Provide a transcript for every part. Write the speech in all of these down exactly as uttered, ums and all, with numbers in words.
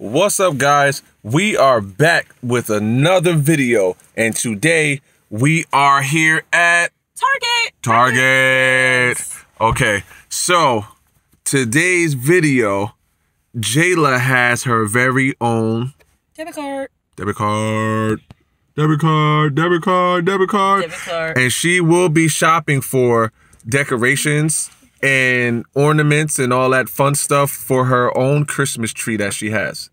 What's up, guys? We are back with another video, and today we are here at Target. Target. Okay, so today's video, Jaelah has her very own debit card. Debit card. Debit card. Debit card. Debit card. Debit card. And she will be shopping for decorations and ornaments and all that fun stuff for her own Christmas tree that she has.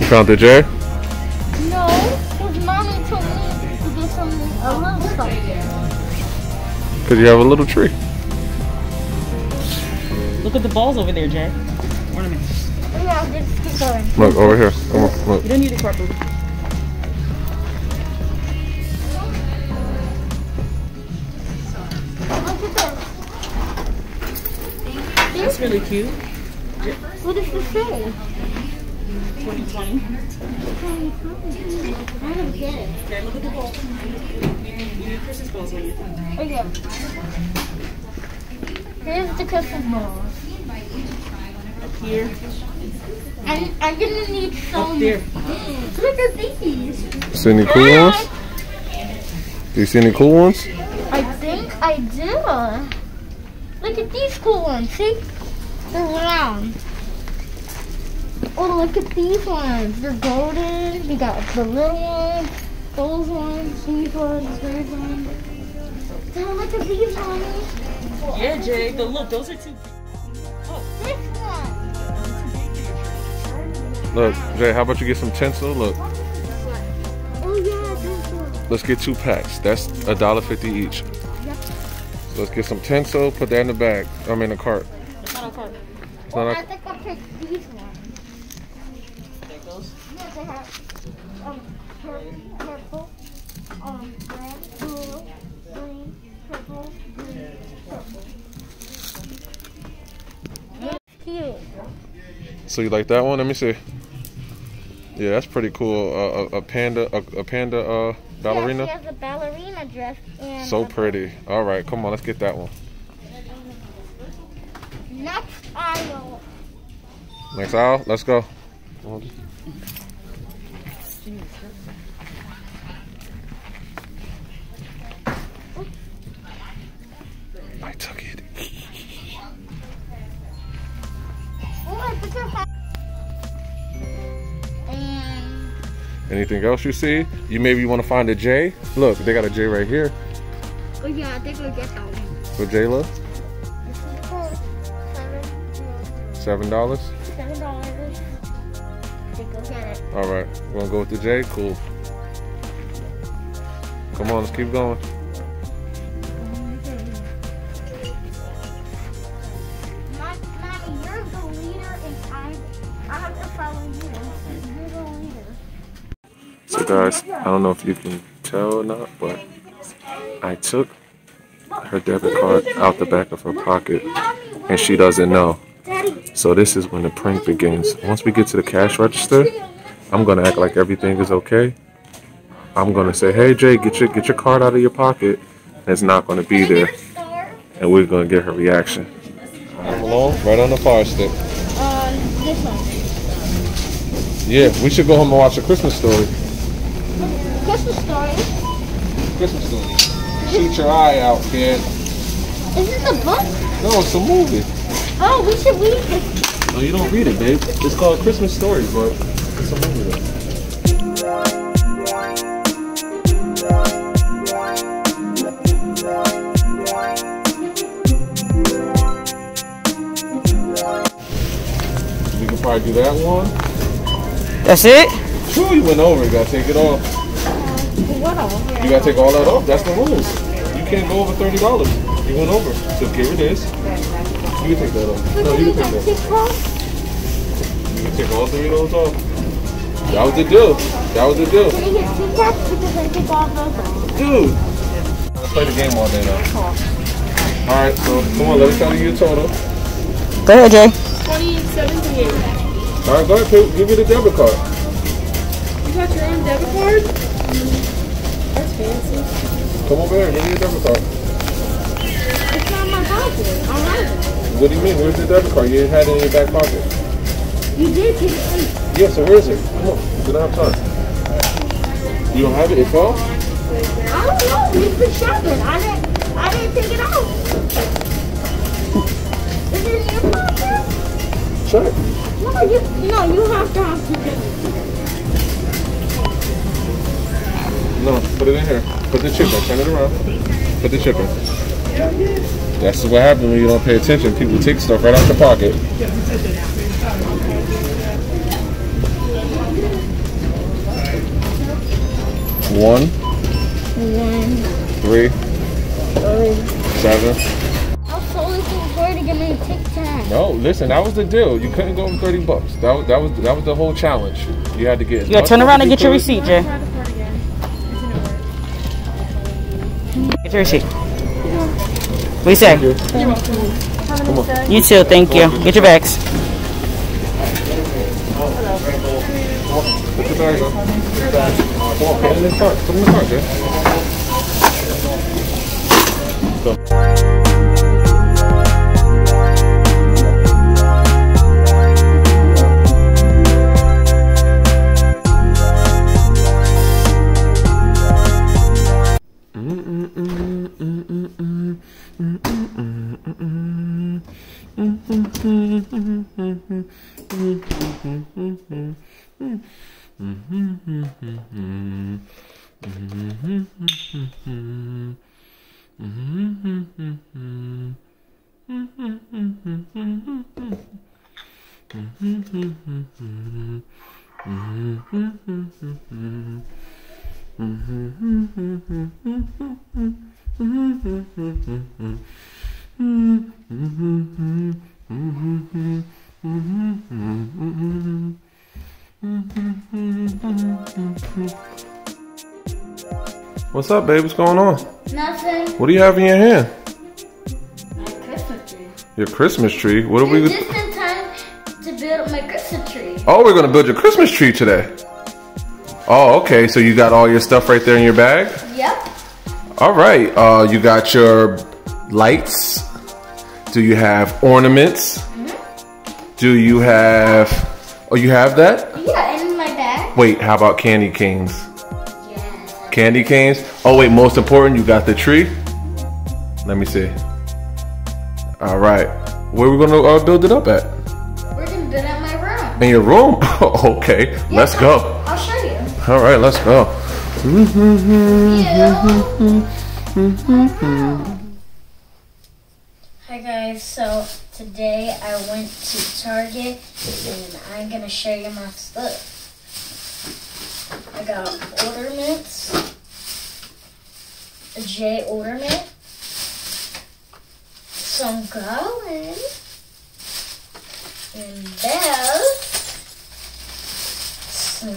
You found the J? No, because mommy told me to get something, a little something. Because you have a little tree. Look at the balls over there, Jay. Ornaments. Yeah, just keep going. Look, over here. Come on, look. You don't need it, carpet. Look at this. That's really cute. What does this say? twenty twenty. I don't get it. Okay, look at the balls. You need Christmas balls on your phone. Okay. Here's the Christmas balls. Up here. And I'm gonna need some. Up there. Look at these. See any cool ones? Do you see any cool ones? I think I do. Look at these cool ones. See? They're round. Oh, look at these ones. They're golden. We got the little ones, those ones, these ones, those ones. Oh, look at these ones. Yeah, Jay, but look, those are two. Oh, this one. Look, Jay, how about you get some tinsel? Look. Oh, yeah, tinsel. Let's get two packs. That's a dollar fifty each. Yep. So let's get some tinsel, put that in the bag. I mean, the cart. It's not a cart. It's not well, a... I think I'll pick these ones. They have um, purple, purple, um, red, blue, green, purple, green, purple. Cute. So you like that one? Let me see. Yeah, that's pretty cool. Uh, a, a panda, a, a panda uh, ballerina. Yeah, she has a ballerina dress. And so pretty. All right, come on, let's get that one. Next aisle. Next aisle. Let's go. I took it. Anything else you see? You maybe want to find a J? Look, they got a J right here. Oh yeah, I think we'll get that one. For Jaelah? Seven dollars? Seven dollars. All right, we're gonna go with the J. Cool. Come on, let's keep going. Mommy, you're the leader, and I, I have to follow you. You're the leader. So, guys, I don't know if you can tell or not, but I took her debit card out the back of her pocket, and she doesn't know. So this is when the prank begins. Once we get to the cash register, I'm gonna act like everything is okay. I'm gonna say, "Hey Jay, get your get your card out of your pocket." And it's not gonna be there, and we're gonna get her reaction. Come along, right on the fire stick. Uh, this one. Yeah, we should go home and watch a Christmas story. Christmas story. Christmas story. Shoot your eye out, kid. Is this a book? No, it's a movie. Oh, we should read this. No, you don't read it, babe. It's called Christmas Story, but it's a movie though. Probably do that one. That's it? Sure, you went over. You gotta take it off. You gotta take all that off. That's the rules. You can't go over thirty dollars. You went over. So here it is. You can take that off. No, you can take that off. You can take all three of those off. That was the deal. That was the deal. Dude. Let's play the game all day now. Alright, so come on. Let me tell you your total. Go ahead, Jay. twenty-seven dollars and eighty cents. All right, go ahead, Pete. Give me the debit card. You got your own debit card? That's fancy. Come over here. Give me your debit card. It's not my pocket. I have it. What do you mean? Where's your debit card? You had it in your back pocket. You did take it in. Yeah, so where is it? Come on. We don't have time. You don't have it? It's off? I don't know. We've been shopping. I didn't, I didn't take it out. Is it in your pocket? No, you, no, you have to have to get it. No, put it in here. Put the chip in. Turn it around. Put the chip in. That's what happens when you don't pay attention. People take stuff right out your pocket. One. One. Three. Three. Seven. Tic Tac. No, listen, that was the deal. You couldn't go over thirty bucks. That was that was that was the whole challenge. You had to get. Yeah, turn around and get your receipt, Jay. Get your receipt. What do you say? Come on. You too. Thank you. Get your bags. Put your bags on. Come on, put it in the cart. Put it in the cart, Jay. Go. What's up, babe? What's going on? Nothing. What do you have in your hand? My Christmas tree. Your Christmas tree? What are we... Just in time to build my Christmas tree. Oh, we're going to build your Christmas tree today. Oh, okay. So you got all your stuff right there in your bag? Yep. All right. Uh, you got your lights. Do you have ornaments? Mm-hmm. Do you have... Oh, you have that? Yeah, in my bag. Wait, how about candy canes? Candy canes. Oh wait, most important, you got the tree. Let me see. All right, where are we gonna uh, build it up at? We're gonna build it in my room. In your room? Okay, yeah, let's go. I'll, I'll show you. All right, let's go. Hi guys, so today I went to Target and I'm gonna show you my stuff. I got ornaments, a J ornament, some garland, and bells, some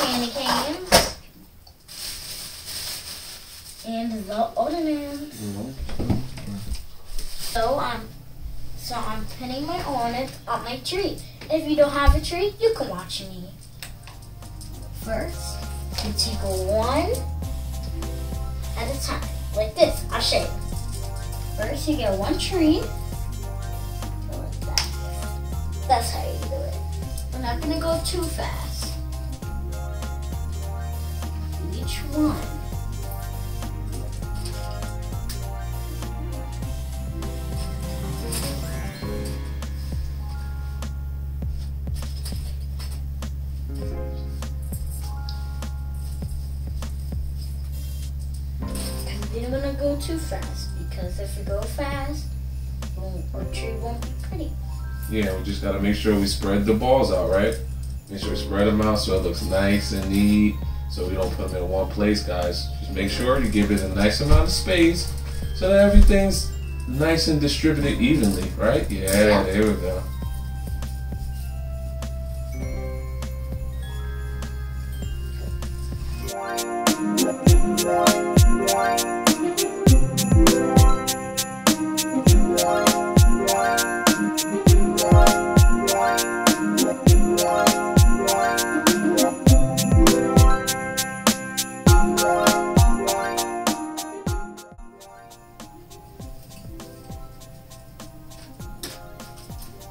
candy canes, and the ornaments. Mm-hmm. So I'm, so I'm pinning my ornament on my tree. If you don't have a tree, you can watch me. First, you take one at a time, like this. I'll show you. First, you get one tree. Go like that. That's how you do it. We're not gonna go too fast. each one. I didn't want to go too fast, because if we go fast, our tree won't be pretty. Yeah, we just got to make sure we spread the balls out, right? Make sure we spread them out so it looks nice and neat, so we don't put them in one place, guys. Just make sure you give it a nice amount of space so that everything's nice and distributed evenly, right? Yeah, there we go.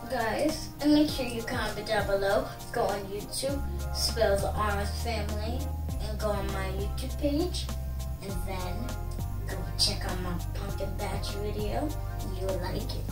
Guys, and make sure you comment down below, go on YouTube, spell The Armour's Family, and go on my YouTube page, and then go check out my pumpkin patch video, and you'll like it.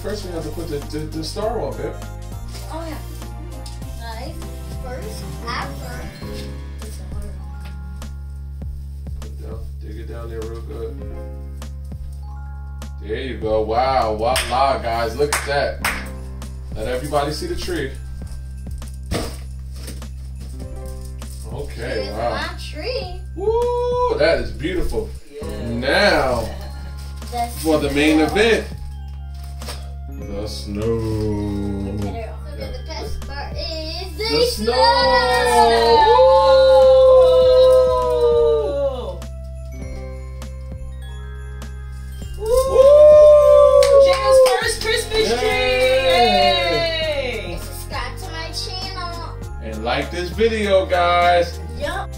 First, we have to put the, the, the star up here. Oh, yeah. Guys, first, after. Put down, dig it down there real good. There you go. Wow. Wow, wow, guys. Look at that. Let everybody see the tree. Okay, wow. My tree. Woo, that is beautiful. Yeah. Now, That's for the main event. The snow. Yeah. The best part is the, the snow. snow. Woo! Woo! Jaelah's first Christmas Yay. tree. Yay. Subscribe to my channel and like this video, guys. Yup.